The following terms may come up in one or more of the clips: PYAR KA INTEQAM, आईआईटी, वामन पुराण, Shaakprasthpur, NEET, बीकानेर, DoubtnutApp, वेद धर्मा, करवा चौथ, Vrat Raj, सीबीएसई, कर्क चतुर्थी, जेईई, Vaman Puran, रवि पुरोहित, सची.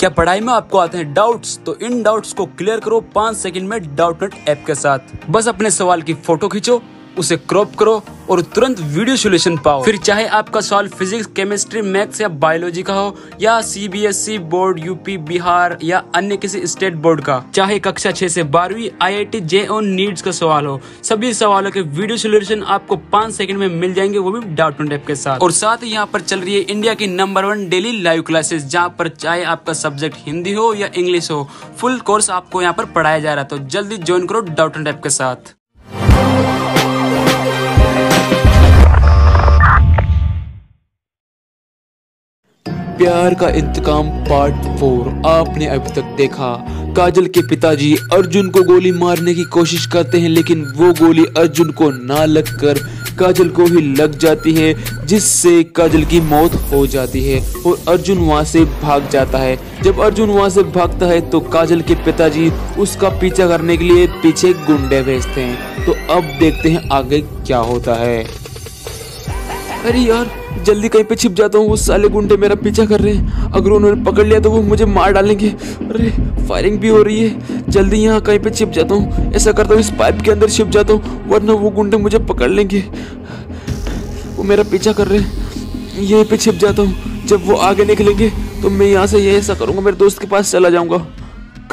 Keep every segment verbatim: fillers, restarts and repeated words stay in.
क्या पढ़ाई में आपको आते हैं डाउट्स? तो इन डाउट्स को क्लियर करो पाँच सेकंड में डाउटनेट ऐप के साथ। बस अपने सवाल की फोटो खींचो, उसे क्रॉप करो और तुरंत वीडियो सोल्यूशन पाओ। फिर चाहे आपका सॉल्व फिजिक्स, केमिस्ट्री, मैथ्स या बायोलॉजी का हो या सीबीएसई बोर्ड, यूपी, बिहार या अन्य किसी स्टेट बोर्ड का, चाहे कक्षा छह से बारहवीं, आईआईटी, जेईई और नीट का सवाल हो, सभी सवालों के वीडियो सोल्यूशन आपको पाँच सेकंड में मिल जाएंगे, वो भी डाउटनेट ऐप के साथ। और साथ ही यहाँ पर चल रही है इंडिया की number one daily live classes, जहाँ पर चाहे आपका सब्जेक्ट हिंदी हो या इंग्लिश हो, फुल कोर्स आपको यहाँ पर पढ़ाया जा रहा है। तो जल्दी ज्वाइन करो डाउटनेट ऐप के साथ। प्यार का इंतकाम पार्ट फोर आपने अभी तक देखा। काजल के पिताजी अर्जुन को गोली मारने की कोशिश करते हैं, लेकिन वो गोली अर्जुन को ना लगकर काजल को ही लग जाती है, जिससे काजल की मौत हो जाती है और अर्जुन वहां से भाग जाता है। जब अर्जुन वहां से भागता है तो काजल के पिताजी उसका पीछा करने के लिए पीछे गुंडे भेजते हैं। तो अब देखते हैं आगे क्या होता है। अरे यार, जल्दी कहीं पे छिप जाता हूँ, वो साले गुंडे मेरा पीछा कर रहे हैं, अगर उन्होंने पकड़ लिया तो वो मुझे मार डालेंगे। अरे फायरिंग भी हो रही है, जल्दी यहाँ कहीं पे छिप जाता हूँ। ऐसा करता हूँ, इस पाइप के अंदर छिप जाता हूँ, वरना वो गुंडे मुझे पकड़ लेंगे, वो मेरा पीछा कर रहे हैं। यहीं पे छिप जाता हूँ, जब वो आगे निकलेंगे तो मैं यहाँ से ये ऐसा करूँगा, मेरे दोस्त के पास चला जाऊँगा।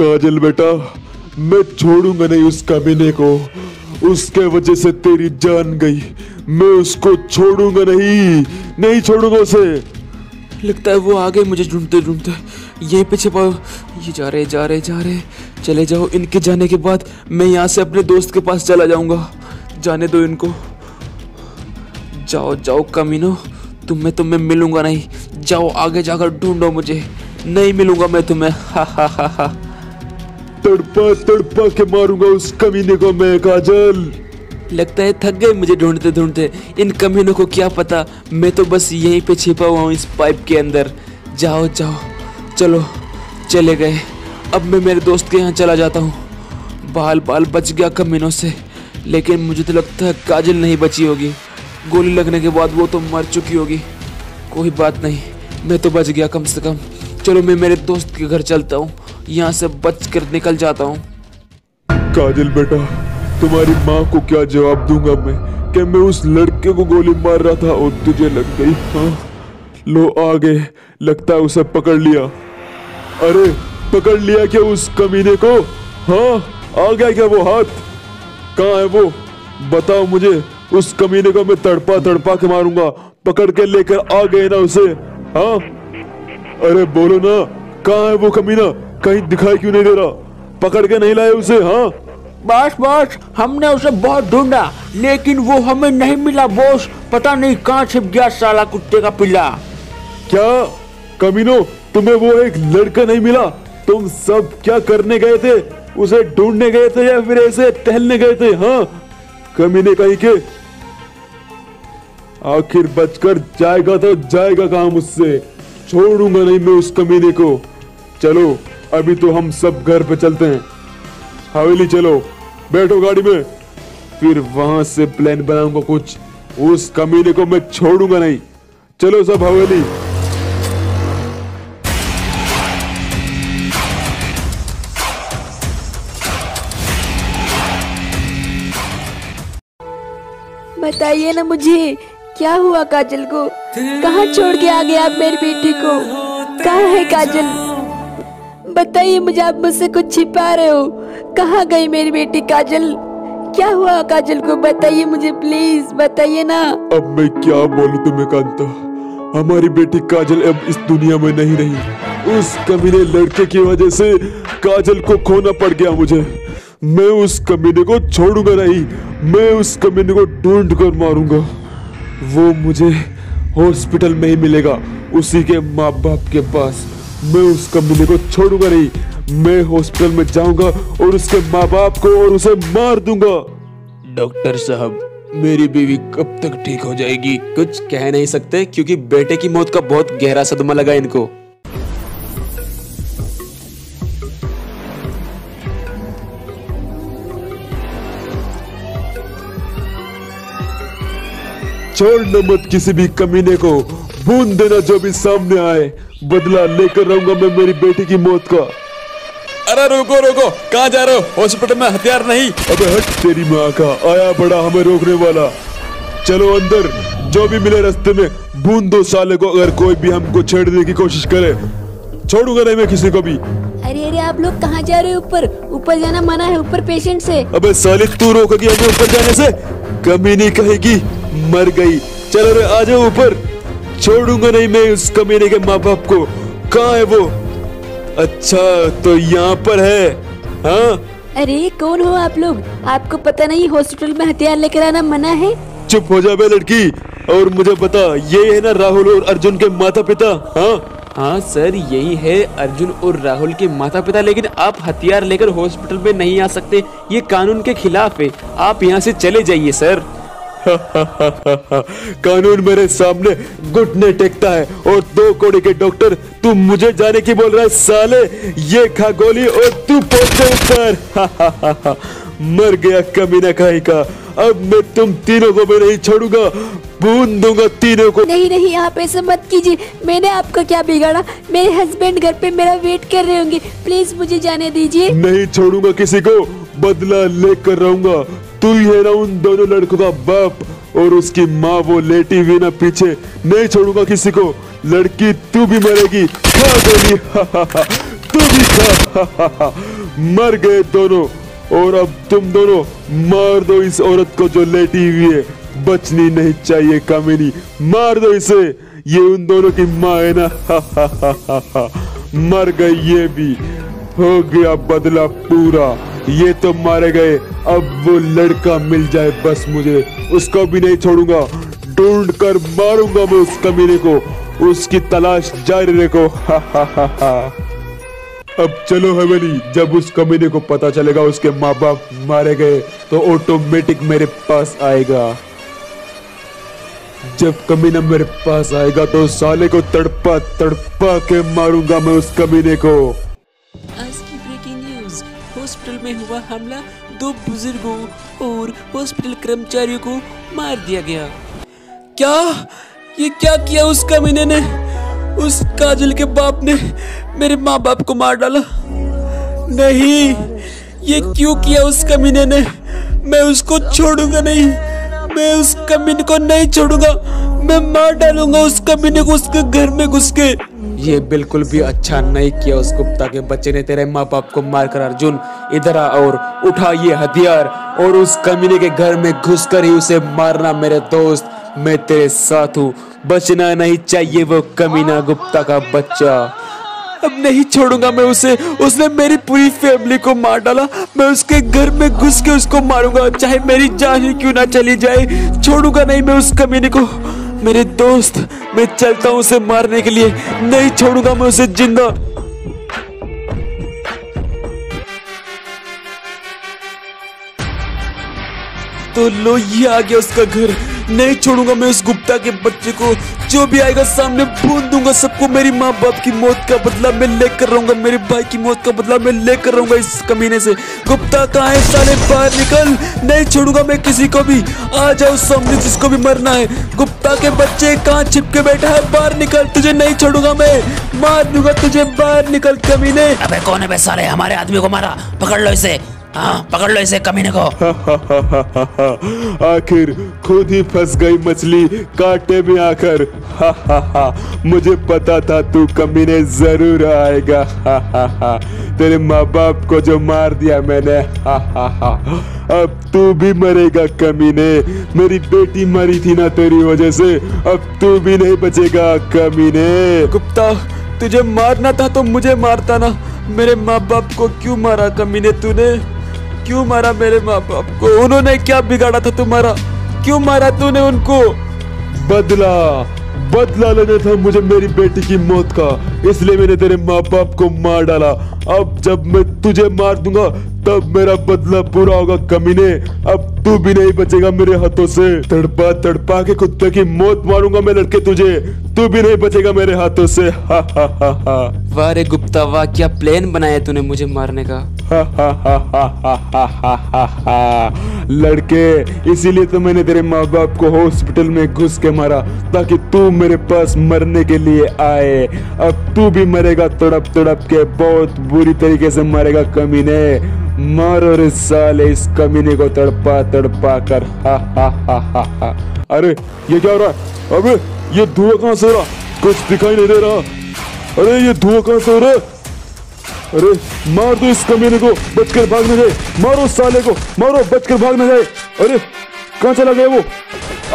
काजल बेटा, मैं छोड़ूंगा नहीं उस कामिनी को, उसके वजह से तेरी जान गई, मैं उसको छोड़ूंगा नहीं, नहीं छोड़ूंगा उसे। लगता है वो आगे मुझे ढूंढते ढूंढते यहीं पे छिपा। ये जा रहे जा रहे जा रहे चले जाओ, इनके जाने के बाद मैं यहाँ से अपने दोस्त के पास चला जाऊंगा। जाने दो इनको, जाओ जाओ कमीनो, तुम्हें तुम्हें मिलूंगा नहीं, जाओ आगे जाकर ढूंढो मुझे, नहीं मिलूंगा मैं तुम्हें। हा हा हा हा तड़पा तड़पा के मारूंगा उस कमीने को मैं। काजल, लगता है थक गए मुझे ढूंढते ढूंढते, इन कमीनों को क्या पता, मैं तो बस यहीं पे छिपा हुआ हूँ इस पाइप के अंदर। जाओ जाओ, चलो चले गए। अब मैं मेरे दोस्त के यहाँ चला जाता हूँ। बाल बाल बच गया कमीनों से, लेकिन मुझे तो लगता है काजल नहीं बची होगी, गोली लगने के बाद वो तो मर चुकी होगी। कोई बात नहीं, मैं तो बच गया कम से कम। चलो मैं मेरे दोस्त के घर चलता हूँ, यहाँ से बच कर निकल जाता हूँ। काजल बेटा, तुम्हारी माँ को क्या जवाब दूंगा मैं कि मैं उस लड़के को गोली मार रहा था और तुझे लग गई। हाँ लो, आगे लगता है उसे पकड़ लिया। अरे पकड़ लिया क्या उस कमीने को? हाँ आ गया क्या वो हाथ? कहाँ है वो, बताओ मुझे। उस कमीने को मैं तड़पा तड़पा के मारूंगा, पकड़ के लेकर आ गए ना उसे। हाँ अरे बोलो ना, कहाँ है वो कमीना, कहीं दिखाई क्यों नहीं दे रहा, पकड़ के नहीं लाए उसे? हाँ बस बस, हमने उसे बहुत ढूंढा लेकिन वो हमें नहीं मिला बॉस, पता नहीं कहाँ छिप गया साला कुत्ते का पिल्ला। क्या कमीनो, तुम्हें वो एक लड़का नहीं मिला? तुम सब क्या करने गए थे, उसे ढूंढने गए थे या फिर ऐसे टहलने गए थे? हाँ कमीने कहीं के, आखिर बचकर जाएगा तो जाएगा कहाँ मुझसे, छोड़ूंगा नहीं मैं उस कमीने को। चलो अभी तो हम सब घर पे चलते हैं, हवेली चलो, बैठो गाड़ी में, फिर वहां से प्लान बनाऊंगा कुछ, उस कमीने को मैं छोड़ूंगा नहीं। चलो सब हवेली। बताइए ना मुझे, क्या हुआ काजल को, कहाँ छोड़ के आ गए आप मेरी बेटी को? कहाँ है काजल, बताइए मुझे, आप मुझसे कुछ छिपा रहे हो? कहाँ गई मेरी बेटी काजल, क्या हुआ काजल को, बताइए मुझे प्लीज, बताइए ना। अब मैं क्या बोलूं तुम्हें कांता, हमारी बेटी काजल अब इस दुनिया में नहीं रही, उस कमीने लड़के की वजह से काजल को खोना पड़ गया मुझे। मैं उस कमीने को छोड़ूंगा नहीं, मैं उस कमीने को ढूंढ कर मारूंगा, वो मुझे हॉस्पिटल में ही मिलेगा, उसी के माँ बाप के पास। मैं उस कमीने को छोड़ूंगा नहीं, मैं हॉस्पिटल में जाऊंगा और उसके माँ बाप को और उसे मार दूंगा। डॉक्टर साहब, मेरी बीवी कब तक ठीक हो जाएगी? कुछ कह नहीं सकते क्योंकि बेटे की मौत का बहुत गहरा सदमा लगा इनको। छोड़ना मत किसी भी कमीने को, भून देना जो भी सामने आए, बदला लेकर रहूंगा मैं मेरी बेटी की मौत का। अरे रोको रोको, कहाँ जा रहे हो? हॉस्पिटल में हथियार नहीं। अबे हट तेरी माँ का, आया बड़ा हमें रोकने वाला। चलो अंदर, जो भी मिले रास्ते में भून दो साले को। अगर कोई भी हमको छेड़ने की कोशिश करे छोड़ूंगा नहीं मैं किसी को भी। अरे अरे आप लोग कहाँ जा रहे हो? ऊपर ऊपर जाना मना है, ऊपर पेशेंट से। अबे साले तू रोकेगी हमें ऊपर जाने से? कमी नहीं कहेगी, मर गई। चलो रे आ जाओ ऊपर, छोड़ूंगा नहीं मैं उस कमीने के माँ बाप को। कहाँ है वो? अच्छा तो यहाँ पर है। हाँ अरे कौन हो आप लोग? आपको पता नहीं हॉस्पिटल में हथियार लेकर आना मना है? चुप हो जा बे लड़की। और मुझे बता, ये है ना राहुल और अर्जुन के माता पिता? हाँ हाँ सर यही है अर्जुन और राहुल के माता पिता। लेकिन आप हथियार लेकर हॉस्पिटल में नहीं आ सकते, ये कानून के खिलाफ है। आप यहाँ से चले जाइए सर। हा, हा, हा, हा, हा। कानून मेरे सामने घुटने टेकता है और दो कोड़ी के डॉक्टर तू मुझे जाने की बोल रहा है? साले ये खा गोली और तू पहुंचे ऊपर। हा, हा, हा, हा। मर गया कमीना खाई का। अब मैं तुम तीनों को भी नहीं छोड़ूंगा, भून दूंगा तीनों को। नहीं नहीं आप ऐसा मत कीजिए, मैंने आपको क्या बिगाड़ा? मेरे हस्बैंड घर पे मेरा वेट कर रहे होंगे, प्लीज मुझे जाने दीजिए। नहीं छोड़ूंगा किसी को, बदला लेकर रहूंगा। तू ही है ना उन दोनों लड़कों का बाप और उसकी माँ वो लेटी हुई ना पीछे। नहीं छोड़ूंगा किसी को। लड़की तू भी मरेगी, खा गोली। तू भी खा। मर गए दोनों। और अब तुम दोनों मार दो इस औरत को जो लेटी हुई है, बचनी नहीं चाहिए कामिनी। मार दो इसे, ये उन दोनों की माँ है ना। हा, हा, हा, हा, हा। मर गई ये भी, हो गया बदला पूरा। ये तो मारे गए, अब वो लड़का मिल जाए बस मुझे, उसको भी नहीं छोड़ूंगा। ढूंढ कर मारूंगा मैं उस कमीने को, उसकी तलाश जारी रखो। हा, हा, हा, हा। अब चलो हवेली, जब उस कमीने को पता चलेगा उसके माँ बाप मारे गए तो ऑटोमेटिक मेरे पास आएगा। जब कमीना मेरे पास आएगा तो साले को तड़पा तड़पा के मारूंगा मैं उस कमीने को। आज की ब्रेकिंग न्यूज, हॉस्पिटल में हुआ हमला, दो बुजुर्गों और हॉस्पिटल कर्मचारियों को मार दिया गया। क्या ये क्या किया उस कमीने ने? उस काजल के बाप ने मेरे माँ बाप को मार डाला। नहीं ये क्यों किया उस कमीने ने? मैं उसको छोड़ूंगा नहीं, मैं उस कमीने को नहीं छोड़ूंगा। मैं मार डालूंगा उस कमीने को उसके घर में घुस के। ये बिल्कुल भी अच्छा नहीं किया उस गुप्ता के बच्चे ने तेरे माँ बाप को मारकर। अर्जुन इधर आ और उठा ये हथियार और उस कमीने के घर में घुसकर ही उसे मारना। मेरे दोस्त मैं तेरे साथ हूँ, बचना नहीं चाहिए वो कमीना गुप्ता का बच्चा। अब नहीं छोड़ूंगा मैं उसे, उसने मेरी पूरी फैमिली को मार डाला। मैं उसके घर में घुस के उसको मारूंगा, चाहे मेरी जान ही क्यों ना चली जाए। छोड़ूंगा नहीं मैं उस कमीने को। मेरे दोस्त मैं चलता हूँ उसे मारने के लिए, नहीं छोड़ूंगा मैं उसे जिंदा। तो लो ये आ गया उसका घर। नहीं छोड़ूंगा मैं उस गुप्ता के बच्चे को, जो भी आएगा सामने भून दूंगा सबको। मेरी माँ बाप की मौत का बदला मैं लेकर रहूंगा, मेरे भाई की मौत का बदला मैं लेकर रहूंगा इस कमीने से। गुप्ता कहाँ है साले, बाहर निकल। नहीं छोड़ूंगा मैं किसी को भी, आ जाओ सामने जिसको भी मरना है। गुप्ता के बच्चे कहाँ छिपके बैठा है, बाहर निकल। तुझे नहीं छोड़ूंगा मैं, मार दूंगा तुझे, बाहर निकल कमीने। अबे कौन है बे साले, हमारे आदमी को मारा, पकड़ लो इसे। हाँ, पकड़ लो इसे कमीने को। आखिर खुद ही फंस गई मछली कांटे में आकर। हा, हा, हा, मुझे पता था तू कमीने जरूर आएगा। हा, हा, हा, तेरे माँ बाप को जो मार दिया मैंने। हा, हा, हा, अब तू भी मरेगा कमीने। मेरी बेटी मरी थी ना तेरी वजह से, अब तू भी नहीं बचेगा कमीने। गुप्ता तुझे मारना था तो मुझे मारता ना। मेरे माँ बाप को क्यों मारा कमीने तूने? क्यों मारा मेरे माँ बाप को? उन्होंने क्या बिगाड़ा था तुम्हारा? क्यों मारा तूने उनको? बदला बदला लेना था मुझे मेरी बेटी की मौत का, इसलिए मैंने तेरे माँ बाप को मार डाला। अब जब मैं तुझे मार दूंगा तब मेरा बदला पूरा होगा कमीने। अब तू भी नहीं बचेगा मेरे हाथों से। तड़पा तड़पा के कुत्ते की मौत मारूंगा मैं लड़के तुझे, तू भी नहीं बचेगा मेरे हाथों से। हा हा हा हा। वाह रे गुप्ता वाह, क्या प्लान बनाया तूने मुझे मारने का। हा हा हा हा हा हा हा। लड़के, इसीलिए तो मैंने तेरे माँ बाप को हॉस्पिटल में घुस के मारा ताकि तू मेरे पास मरने के लिए आए। अब तू भी मरेगा तड़प तड़प के, बहुत बुरी तरीके से मरेगा कमीने। मारो रे साले इस कमीने को तड़पा तड़पा कर। हा हा हा हा हा। अरे ये क्या हो रहा है? अबे ये धुआं कहाँ से हो रहा? कुछ दिखाई नहीं दे रहा। अरे ये धुआं कहाँ से हो रहा है? अरे मार दो इस कमीने को, बचकर भाग न जाए। मारो साले को, मारो, बचकर भाग न जाए। अरे कहाँ चला गया वो?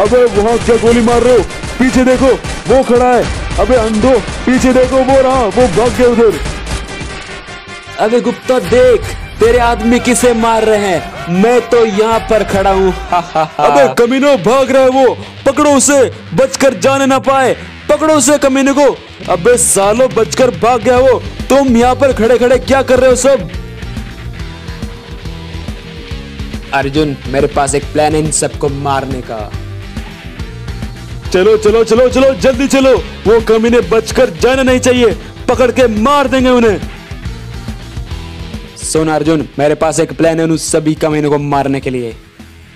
अबे वहाँ क्या गोली मार रहे हो? पीछे देखो, वो खड़ा है। अबे अंधो, पीछे देखो, वो रहा, वो भाग गया उधर। अबे गुप्ता देख, तेरे आदमी किसे मार रहे हैं, मैं तो यहाँ पर खड़ा हूँ। अबे कमीनो भाग रहा है वो, पकड़ो उसे, बचकर जाने ना पाए। पकड़ो उसे कमीने को। अबे सालो बचकर भाग गया वो, तुम यहाँ पर खड़े खड़े क्या कर रहे हो सब? अर्जुन, मेरे पास एक प्लान है इन सबको मारने का। चलो चलो चलो चलो, जल्दी चलो, वो कमीने बचकर जाना नहीं चाहिए, पकड़ के मार देंगे उन्हें। सुन अर्जुन, मेरे पास एक प्लान है उन सभी कमीनों को मारने के लिए।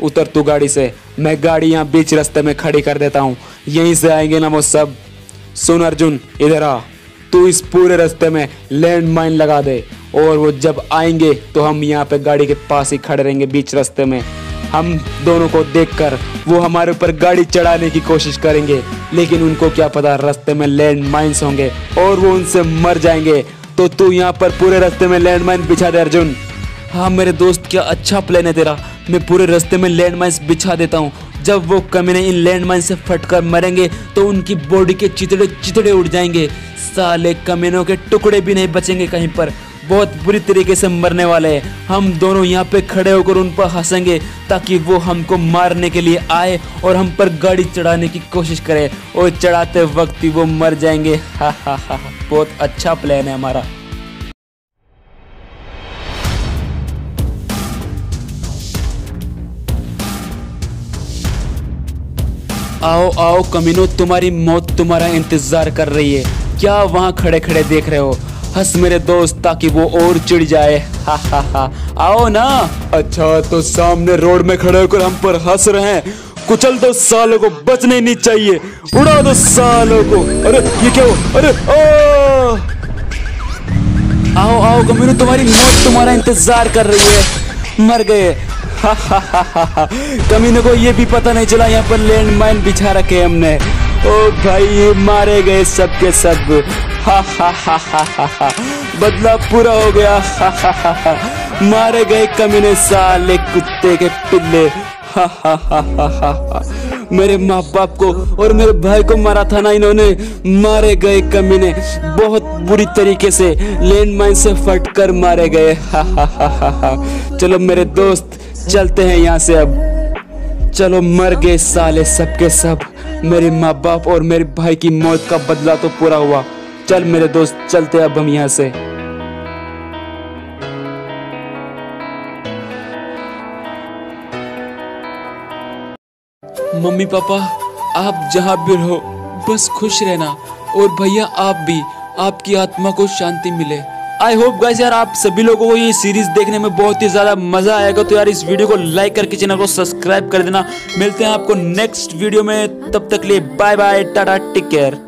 उतर तू गाड़ी से, मैं गाड़ी यहाँ बीच रास्ते में खड़ी कर देता हूँ, यहीं से आएंगे ना वो सब। सुन अर्जुन, इधर आ, तू इस पूरे रास्ते में लैंड माइन लगा दे, और वो जब आएंगे तो हम यहाँ पे गाड़ी के पास ही खड़े रहेंगे बीच रास्ते में। हम दोनों को देखकर वो हमारे ऊपर गाड़ी चढ़ाने की कोशिश करेंगे, लेकिन उनको क्या पता रास्ते में लैंड माइन्स होंगे और वो उनसे मर जाएंगे। तो तू यहाँ पर पूरे रास्ते में लैंड माइन बिछा दे अर्जुन। हाँ मेरे दोस्त, क्या अच्छा प्लान है तेरा। मैं पूरे रास्ते में लैंड माइन्स बिछा देता हूँ, जब वो कमीने इन लैंड माइन से फटकर मरेंगे तो उनकी बॉडी के चितड़े चितड़े उड़ जाएंगे। साले कमीनों के टुकड़े भी नहीं बचेंगे कहीं पर, बहुत बुरी तरीके से मरने वाले हैं। हम दोनों यहाँ पे खड़े होकर उन पर हंसेंगे ताकि वो हमको मारने के लिए आए और हम पर गाड़ी चढ़ाने की कोशिश करें, और चढ़ाते वक्त ही वो मर जाएंगे। हा हा हा, बहुत अच्छा प्लान है हमारा। आओ आओ कमीनों, तुम्हारी मौत तुम्हारा इंतजार कर रही है। क्या वहाँ खड़े खड़े देख रहे हो? हंस मेरे दोस्त ताकि वो और चिढ़ जाए। हा हा हा, आओ ना। अच्छा तो सामने रोड में खड़े होकर हम पर हंस रहे हैं। कुचल दो सालों को, बचने नहीं चाहिए, उड़ा दो सालों को। अरे ये क्या हो? अरे ओ! आओ आओ कमीनों, तुम्हारी मौत तुम्हारा इंतजार कर रही है। मर गए। हा हा हा हा हा। कमीनों को ये भी पता नहीं चला यहाँ पर लैंड माइन बिछा रखे हमने। ओ भाई, मारे गए सबके सब। हा हा हा हा हा हा। बदला पूरा हो गया। हा हा हा हा। मारे गए कमीने, साले कुत्ते के पिल्ले। हा हा हा हा हा हा। मेरे माँ बाप को और मेरे भाई को मारा था ना इन्होंने, मारे गए कमीने, बहुत बुरी तरीके से लैंड माइन से फटकर मारे गए। हा हा हा हा हा। चलो मेरे दोस्त, चलते हैं यहाँ से अब। चलो, मर गए साले सबके सब। मेरे माँ बाप और मेरे भाई की मौत का बदला तो पूरा हुआ। चल मेरे दोस्त, चलते अब हम यहाँ से। मम्मी पापा, आप जहाँ भी रहो बस खुश रहना, और भैया आप भी, आपकी आत्मा को शांति मिले। आई होप गाइस यार आप सभी लोगों को ये सीरीज देखने में बहुत ही ज़्यादा मज़ा आएगा। तो यार इस वीडियो को लाइक करके चैनल को सब्सक्राइब कर देना। मिलते हैं आपको नेक्स्ट वीडियो में, तब तक लिए bye bye, Tata, take care.